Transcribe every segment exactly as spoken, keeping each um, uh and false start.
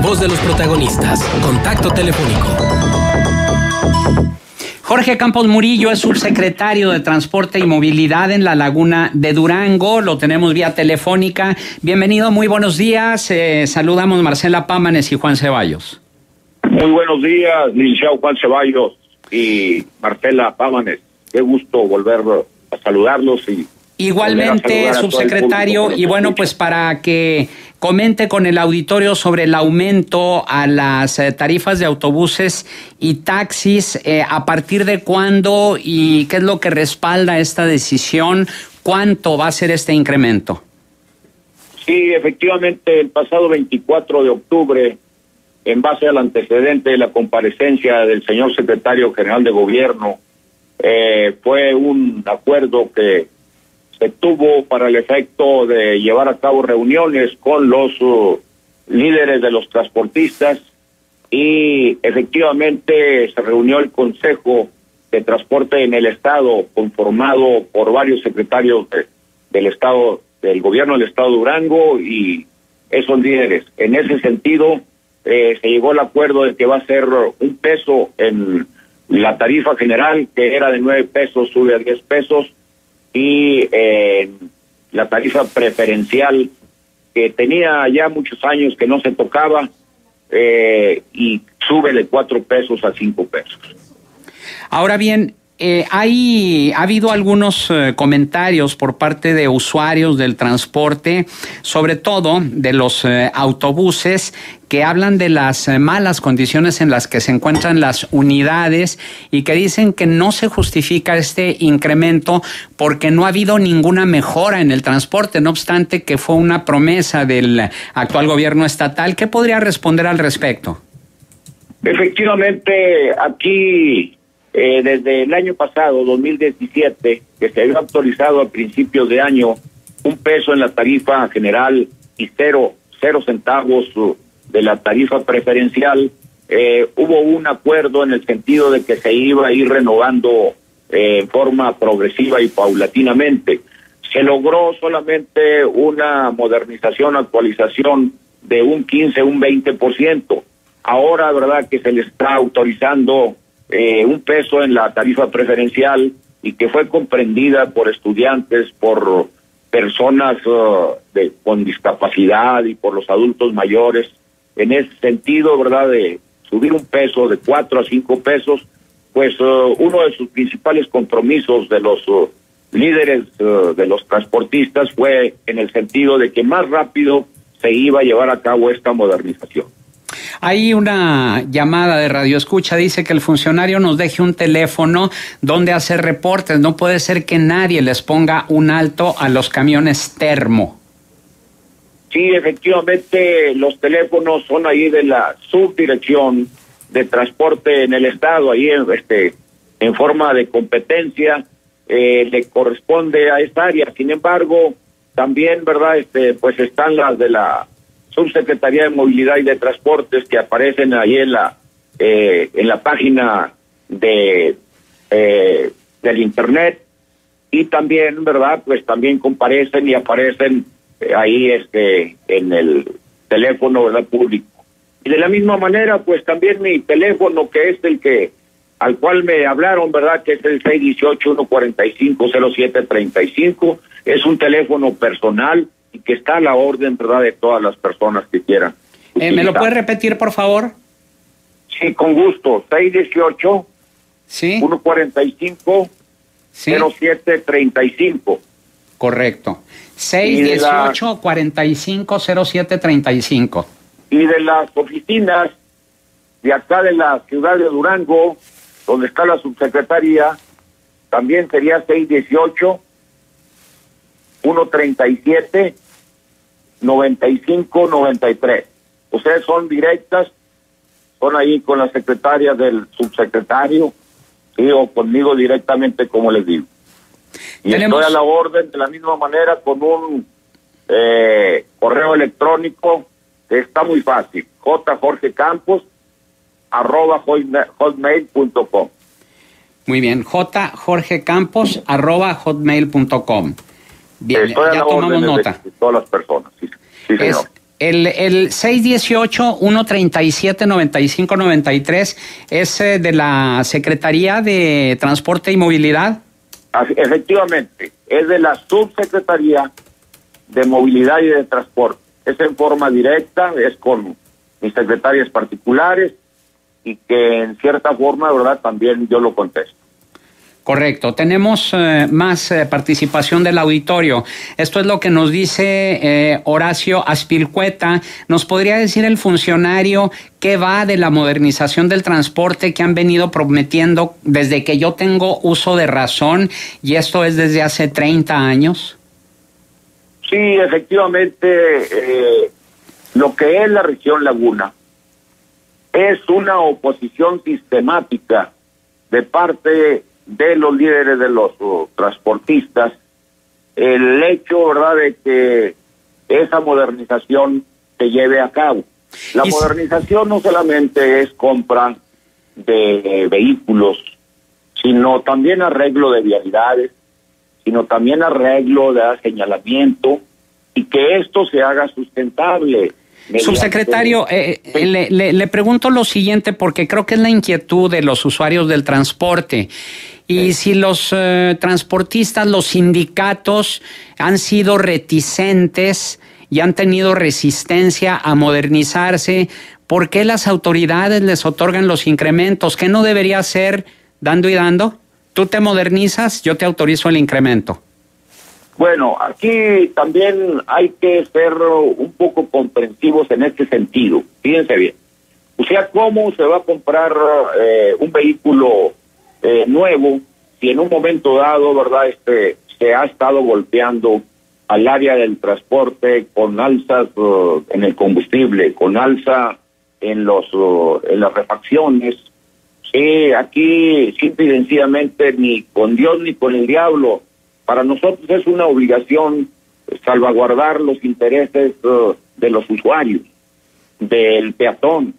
La voz de los protagonistas. Contacto telefónico. Jorge Campos Murillo es subsecretario de Transporte y Movilidad en La Laguna de Durango. Lo tenemos vía telefónica. Bienvenido, muy buenos días. Eh, saludamos Marcela Pámanes y Juan Ceballos. Muy buenos días, licenciado Juan Ceballos y Marcela Pámanes. Qué gusto volver a saludarlos. y Igualmente, subsecretario, y bueno, pues para que comente con el auditorio sobre el aumento a las tarifas de autobuses y taxis, eh, a partir de cuándo y qué es lo que respalda esta decisión, cuánto va a ser este incremento. Sí, efectivamente, el pasado veinticuatro de octubre, en base al antecedente de la comparecencia del señor secretario general de gobierno, eh, fue un acuerdo que se tuvo para el efecto de llevar a cabo reuniones con los uh, líderes de los transportistas, y efectivamente se reunió el Consejo de Transporte en el Estado, conformado por varios secretarios de, del Estado, del gobierno del Estado de Durango y esos líderes. En ese sentido, eh, se llegó al acuerdo de que va a ser un peso en la tarifa general, que era de nueve pesos, sube a diez pesos, y eh, la tarifa preferencial, que tenía ya muchos años que no se tocaba, eh, y sube de cuatro pesos a cinco pesos. Ahora bien, eh, hay, ha habido algunos eh, comentarios por parte de usuarios del transporte, sobre todo de los eh, autobuses, que hablan de las malas condiciones en las que se encuentran las unidades y que dicen que no se justifica este incremento porque no ha habido ninguna mejora en el transporte, no obstante que fue una promesa del actual gobierno estatal. ¿Qué podría responder al respecto? Efectivamente, aquí eh, desde el año pasado, dos mil diecisiete, que se había autorizado a principios de año un peso en la tarifa general y cero, cero centavos de la tarifa preferencial, eh, hubo un acuerdo en el sentido de que se iba a ir renovando eh, en forma progresiva y paulatinamente. Se logró solamente una modernización, actualización de un quince, un veinte por ciento. Ahora, ¿verdad?, que se le está autorizando eh, un peso en la tarifa preferencial, y que fue comprendida por estudiantes, por personas uh, de, con discapacidad y por los adultos mayores. En ese sentido, ¿verdad?, de subir un peso de cuatro a cinco pesos, pues uh, uno de sus principales compromisos de los uh, líderes uh, de los transportistas fue en el sentido de que más rápido se iba a llevar a cabo esta modernización. Hay una llamada de Radio Escucha, dice que el funcionario nos deje un teléfono donde hacer reportes. No puede ser que nadie les ponga un alto a los camiones termo. Sí, efectivamente, los teléfonos son ahí de la subdirección de transporte en el estado, ahí en, este, en forma de competencia, eh, le corresponde a esta área. Sin embargo, también, ¿verdad?, este, pues están las de la Subsecretaría de Movilidad y de Transportes, que aparecen ahí en la, eh, en la página de eh, del internet, y también, ¿verdad?, pues también comparecen y aparecen ahí este en el teléfono, ¿verdad?, público. Y de la misma manera, pues también mi teléfono, que es el que al cual me hablaron, ¿verdad?, que es el seis uno ocho, uno cuatro cinco, cero siete tres cinco, es un teléfono personal y que está a la orden, ¿verdad?, de todas las personas que quieran eh, ¿me lo puede repetir, por favor? Sí, con gusto. seis uno ocho, ¿sí?, uno cuatro cinco, ¿sí?, cero siete tres cinco. Correcto. seis dieciocho, cuarenta y cinco, cero siete treinta y cinco. Y de las oficinas de acá de la ciudad de Durango, donde está la subsecretaría, también sería seis dieciocho, uno treinta y siete, noventa y cinco noventa y tres. Ustedes son directas, son ahí con la secretaria del subsecretario, ¿sí?, o conmigo directamente, como les digo. Y tenemos... estoy a la orden de la misma manera con un eh, correo electrónico que está muy fácil, j jorge campos arroba hotmail punto com. Muy bien, j jorge campos arroba hotmail punto com. Bien, estoy ya a la tomamos orden nota. De todas las personas, sí, sí, señor. Es... El, el seis dieciocho, uno treinta y siete, noventa y cinco noventa y tres es eh, de la Secretaría de Transporte y Movilidad. Efectivamente, es de la Subsecretaría de Movilidad y de Transporte. Es en forma directa, es con mis secretarias particulares y que en cierta forma, ¿verdad?, también yo lo contesto. Correcto. Tenemos eh, más eh, participación del auditorio. Esto es lo que nos dice eh, Horacio Aspilcueta. ¿Nos podría decir el funcionario qué va de la modernización del transporte que han venido prometiendo desde que yo tengo uso de razón? Y esto es desde hace treinta años. Sí, efectivamente, eh, lo que es la región Laguna es una oposición sistemática de parte de los líderes de los uh, transportistas, el hecho, ¿verdad?, de que esa modernización se lleve a cabo. La y modernización si... no solamente es compra de eh, vehículos, sino también arreglo de vialidades, sino también arreglo de señalamiento, y que esto se haga sustentable. Subsecretario, eh, le, le, le pregunto lo siguiente, porque creo que es la inquietud de los usuarios del transporte. Y si los eh, transportistas, los sindicatos han sido reticentes y han tenido resistencia a modernizarse, ¿por qué las autoridades les otorgan los incrementos? ¿Qué no debería ser dando y dando? Tú te modernizas, yo te autorizo el incremento. Bueno, aquí también hay que ser un poco comprensivos en este sentido. Fíjense bien. O sea, ¿cómo se va a comprar eh, un vehículo eh, nuevo si en un momento dado, ¿verdad?, este, se ha estado golpeando al área del transporte con alzas uh, en el combustible, con alza en, los, uh, en las refacciones? Sí, aquí simple y sencillamente ni con Dios ni con el diablo. Para nosotros es una obligación salvaguardar los intereses uh, de los usuarios, del peatón,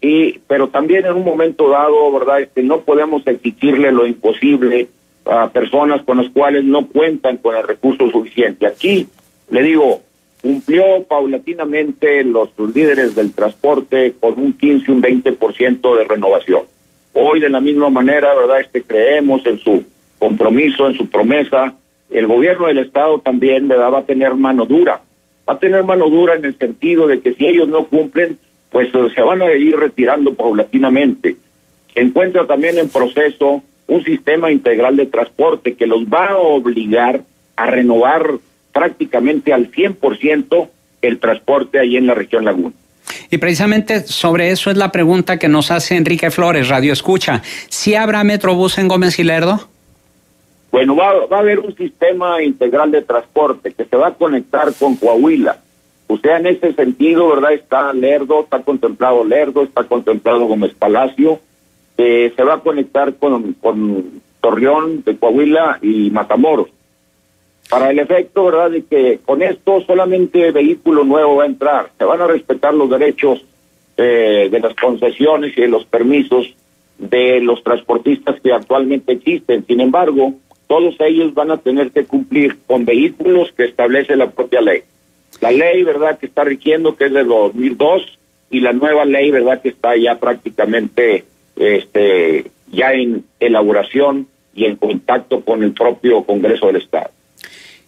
y pero también en un momento dado, ¿verdad?, este, no podemos exigirle lo imposible a personas con las cuales no cuentan con el recurso suficiente. Aquí, le digo, cumplió paulatinamente los líderes del transporte con un quince, un veinte por ciento de renovación. Hoy, de la misma manera, ¿verdad?, este, creemos en su compromiso, en su promesa. El gobierno del Estado también le da, va a tener mano dura. Va a tener mano dura en el sentido de que si ellos no cumplen, pues se van a ir retirando paulatinamente. Se encuentra también en proceso un sistema integral de transporte que los va a obligar a renovar prácticamente al cien por ciento el transporte ahí en la región Laguna. Y precisamente sobre eso es la pregunta que nos hace Enrique Flores, Radio Escucha. ¿Sí habrá Metrobús en Gómez y Lerdo? Bueno, va, va a haber un sistema integral de transporte que se va a conectar con Coahuila. O sea, en ese sentido, ¿verdad?, está Lerdo, está contemplado Lerdo, está contemplado Gómez Palacio. Eh, se va a conectar con, con Torreón de Coahuila y Matamoros. Para el efecto, ¿verdad?, de que con esto solamente vehículo nuevo va a entrar. Se van a respetar los derechos eh, de las concesiones y de los permisos de los transportistas que actualmente existen. Sin embargo, todos ellos van a tener que cumplir con vehículos que establece la propia ley. La ley, ¿verdad?, que está rigiendo, que es de dos mil dos, y la nueva ley, ¿verdad?, que está ya prácticamente este, ya en elaboración y en contacto con el propio Congreso del Estado.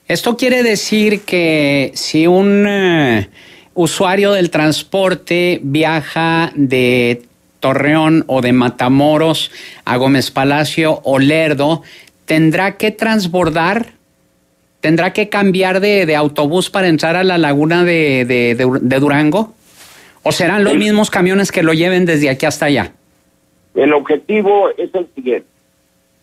Esto quiere decir que si un eh, usuario del transporte viaja de Torreón o de Matamoros a Gómez Palacio o Lerdo, ¿tendrá que transbordar? ¿Tendrá que cambiar de, de autobús para entrar a la laguna de, de, de, de Durango? ¿O serán los mismos camiones que lo lleven desde aquí hasta allá? El objetivo es el siguiente.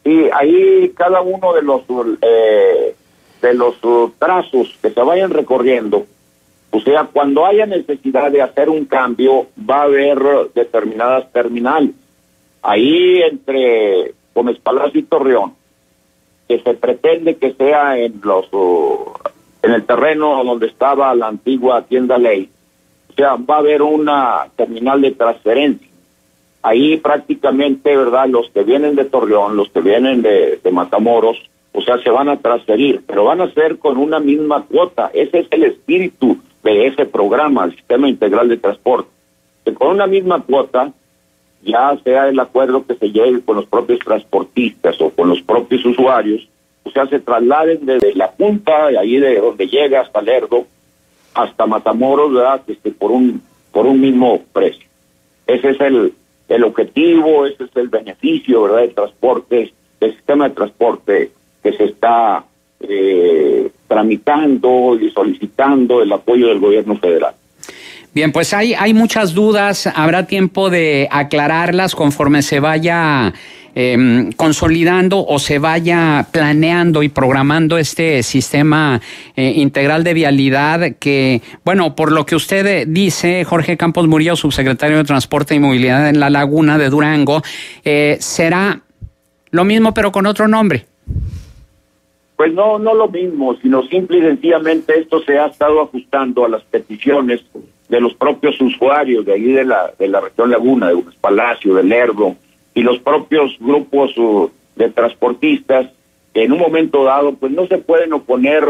Y ahí cada uno de los, eh, de los trazos que se vayan recorriendo, o sea, cuando haya necesidad de hacer un cambio, va a haber determinadas terminales. Ahí entre Gómez Palacio y Torreón, que se pretende que sea en los uh, en el terreno donde estaba la antigua tienda Ley. O sea, va a haber una terminal de transferencia. Ahí prácticamente, ¿verdad?, los que vienen de Torreón, los que vienen de, de Matamoros, o sea, se van a transferir, pero van a ser con una misma cuota. Ese es el espíritu de ese programa, el Sistema Integral de Transporte, que con una misma cuota ya sea el acuerdo que se llegue con los propios transportistas o con los propios usuarios, o sea, se trasladen desde la punta, de ahí de donde llega hasta Lerdo, hasta Matamoros, ¿verdad?, este, por un por un mismo precio. Ese es el, el objetivo, ese es el beneficio, ¿verdad?, del transporte, del sistema de transporte que se está eh, tramitando y solicitando el apoyo del gobierno federal. Bien, pues hay, hay muchas dudas, habrá tiempo de aclararlas conforme se vaya eh, consolidando o se vaya planeando y programando este sistema eh, integral de vialidad que, bueno, por lo que usted dice, Jorge Campos Murillo, subsecretario de Transporte y Movilidad en La Laguna de Durango, eh, será lo mismo pero con otro nombre. Pues no, no lo mismo, sino simple y sencillamente esto se ha estado ajustando a las peticiones de los propios usuarios de ahí de la de la región Laguna, de Gómez Palacio, de Lerdo, y los propios grupos uh, de transportistas que en un momento dado pues no se pueden oponer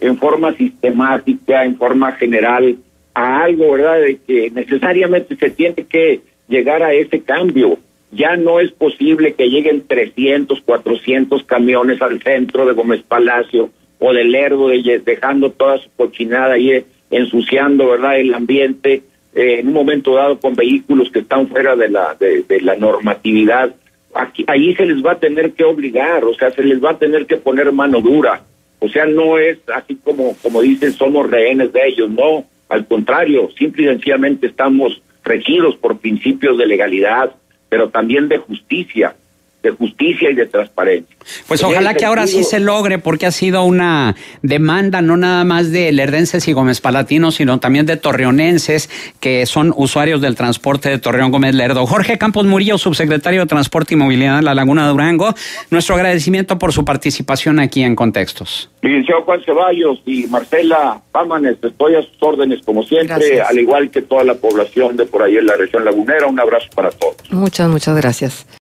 en forma sistemática, en forma general, a algo, ¿verdad?, de que necesariamente se tiene que llegar a ese cambio. Ya no es posible que lleguen trescientos, cuatrocientos camiones al centro de Gómez Palacio o de Lerdo, dejando toda su cochinada ahí, ensuciando, ¿verdad?, el ambiente eh, en un momento dado con vehículos que están fuera de la de, de la normatividad. Aquí, ahí se les va a tener que obligar, o sea, se les va a tener que poner mano dura. O sea, no es así como, como dicen, somos rehenes de ellos, no, al contrario, simple y sencillamente estamos regidos por principios de legalidad, pero también de justicia, de justicia y de transparencia. Pues ojalá que ahora sí se logre, porque ha sido una demanda no nada más de lerdenses y gómezpalatinos, sino también de torreonenses que son usuarios del transporte de Torreón, Gómez, Lerdo. Jorge Campos Murillo, subsecretario de Transporte y Movilidad de La Laguna de Durango, nuestro agradecimiento por su participación aquí en Contextos. Licenciado Juan Ceballos y Marcela Pámanes, estoy a sus órdenes como siempre. Gracias. Al igual que toda la población de por ahí en la región lagunera, un abrazo para todos. Muchas, muchas gracias.